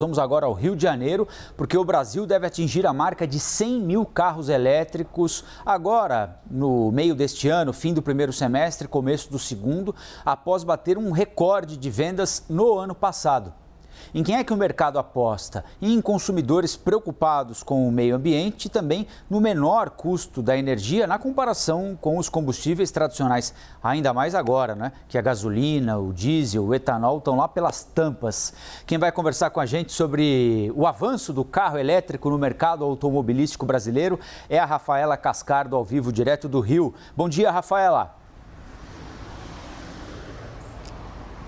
Vamos agora ao Rio de Janeiro, porque o Brasil deve atingir a marca de 100 mil carros elétricos agora, no meio deste ano, fim do primeiro semestre, começo do segundo, após bater um recorde de vendas no ano passado. Em quem é que o mercado aposta? Em consumidores preocupados com o meio ambiente e também no menor custo da energia na comparação com os combustíveis tradicionais. Ainda mais agora, né? Que a gasolina, o diesel, o etanol estão lá pelas tampas. Quem vai conversar com a gente sobre o avanço do carro elétrico no mercado automobilístico brasileiro é a Rafaela Cascardo, ao vivo, direto do Rio. Bom dia, Rafaela.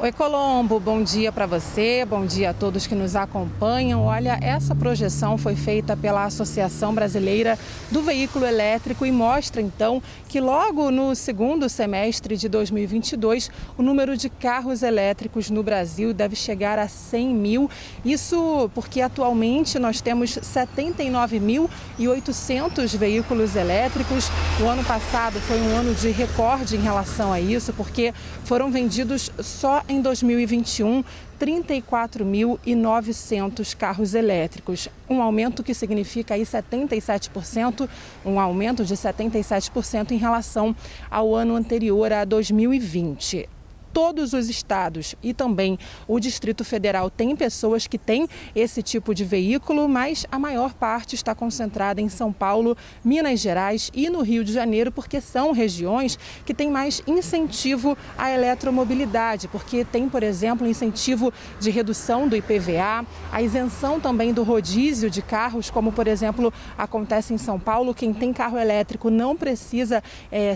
Oi, Colombo, bom dia para você, bom dia a todos que nos acompanham. Olha, essa projeção foi feita pela Associação Brasileira do Veículo Elétrico e mostra, então, que logo no segundo semestre de 2022, o número de carros elétricos no Brasil deve chegar a 100 mil. Isso porque atualmente nós temos 79.800 veículos elétricos. O ano passado foi um ano de recorde em relação a isso, porque foram vendidos só em 2021, 34.900 carros elétricos, um aumento que significa aí 77%, um aumento de 77% em relação ao ano anterior, a 2020. Todos os estados e também o Distrito Federal tem pessoas que têm esse tipo de veículo, mas a maior parte está concentrada em São Paulo, Minas Gerais e no Rio de Janeiro, porque são regiões que têm mais incentivo à eletromobilidade, porque tem, por exemplo, incentivo de redução do IPVA, a isenção também do rodízio de carros, como, por exemplo, acontece em São Paulo. Quem tem carro elétrico não precisa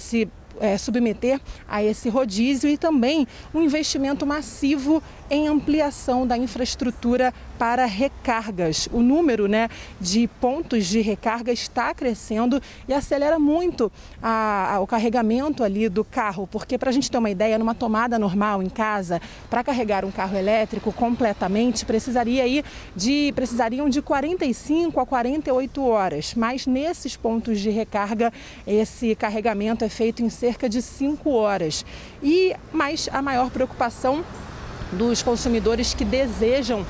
se submeter a esse rodízio, e também um investimento massivo em ampliação da infraestrutura para recargas. O número, de pontos de recarga está crescendo e acelera muito o carregamento ali do carro, porque, para a gente ter uma ideia, numa tomada normal em casa, para carregar um carro elétrico completamente, precisariam de 45 a 48 horas, mas nesses pontos de recarga esse carregamento é feito em cerca de 5 horas. Mas a maior preocupação dos consumidores que desejam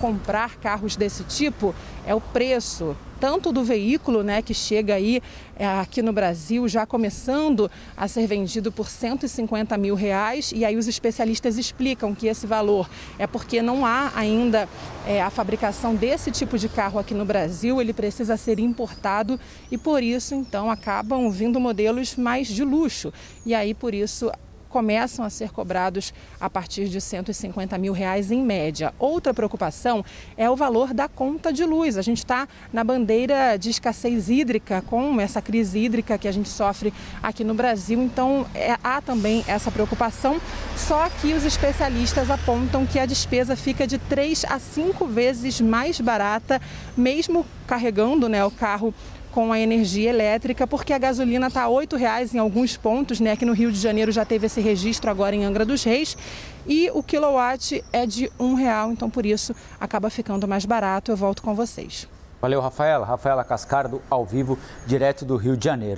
comprar carros desse tipo é o preço, tanto do veículo, que chega aí aqui no Brasil já começando a ser vendido por 150 mil reais, e aí os especialistas explicam que esse valor é porque não há ainda a fabricação desse tipo de carro aqui no Brasil, ele precisa ser importado e por isso então acabam vindo modelos mais de luxo, e aí por isso começam a ser cobrados a partir de 150 mil reais em média. Outra preocupação é o valor da conta de luz. A gente está na bandeira de escassez hídrica, com essa crise hídrica que a gente sofre aqui no Brasil, então há também essa preocupação, só que os especialistas apontam que a despesa fica de 3 a 5 vezes mais barata, mesmo carregando o carro com a energia elétrica, porque a gasolina está a R$ 8,00 em alguns pontos, aqui no Rio de Janeiro já teve esse registro agora em Angra dos Reis, e o quilowatt é de R$ 1,00, então por isso acaba ficando mais barato. Eu volto com vocês. Valeu, Rafaela. Rafaela Cascardo, ao vivo, direto do Rio de Janeiro.